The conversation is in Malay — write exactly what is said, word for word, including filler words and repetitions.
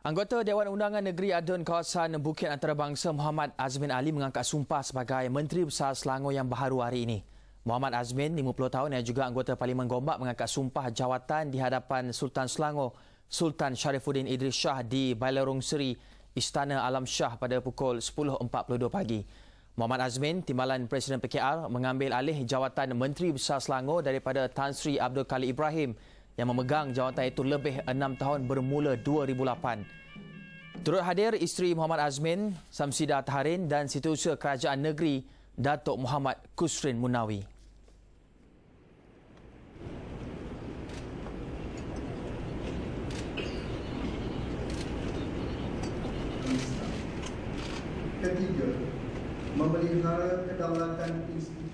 Anggota Dewan Undangan Negeri Adun Kawasan Bukit Antarabangsa Mohamed Azmin Ali mengangkat sumpah sebagai Menteri Besar Selangor yang baharu hari ini. Mohamed Azmin, lima puluh tahun, yang juga anggota Parlimen Gombak, mengangkat sumpah jawatan di hadapan Sultan Selangor, Sultan Sharifuddin Idris Shah di Balairung Seri Istana Alam Shah pada pukul sepuluh empat puluh dua pagi. Mohamed Azmin, timbalan Presiden P K R, mengambil alih jawatan Menteri Besar Selangor daripada Tan Sri Abdul Khalid Ibrahim yang memegang jawatan itu lebih enam tahun bermula dua ribu lapan. Turut hadir isteri Mohamed Azmin, Samsida Taharin dan Setiausaha Kerajaan Negeri, Datuk Muhammad Kusrin Munawi. Ketiga, memelihara kedaulatan institusi.